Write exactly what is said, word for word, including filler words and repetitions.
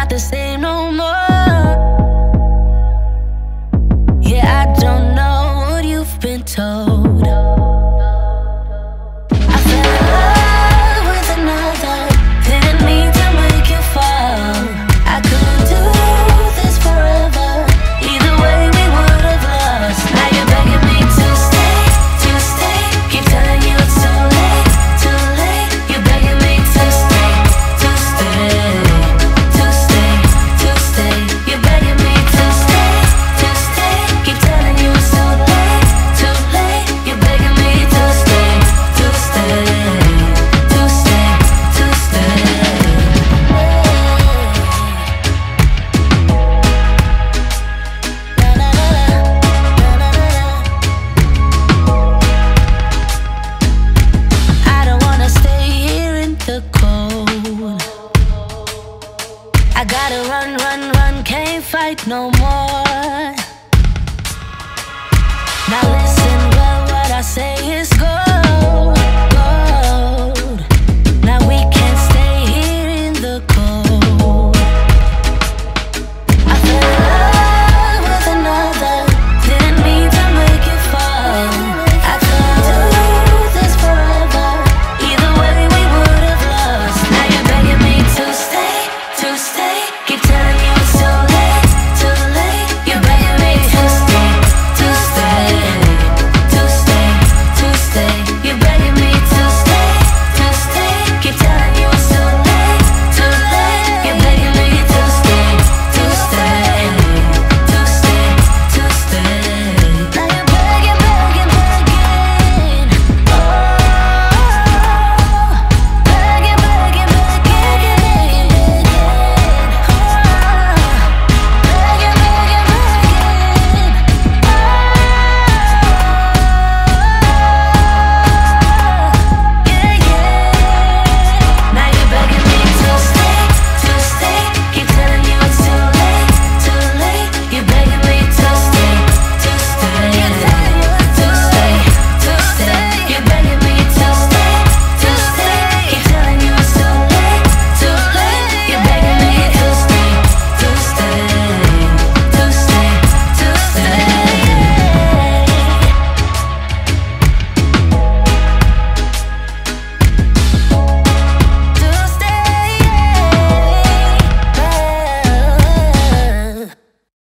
not the same no more. Yeah, I don't know what you've been told. I fell in love with another, didn't mean to make you fall. I couldn't do this forever, either way we would have lost. Now you're begging me to stay, to stay. Keep telling you it's too late, too late. You're begging me to stay, to stay, to stay, to stay. You're begging me to stay, to stay. Keep telling you it's too late, too late. You're begging me to stay, to stay, to stay, to stay. Na na na na, na na na. I don't wanna stay here in the cold. I gotta run, run, run, can't fight no more. Now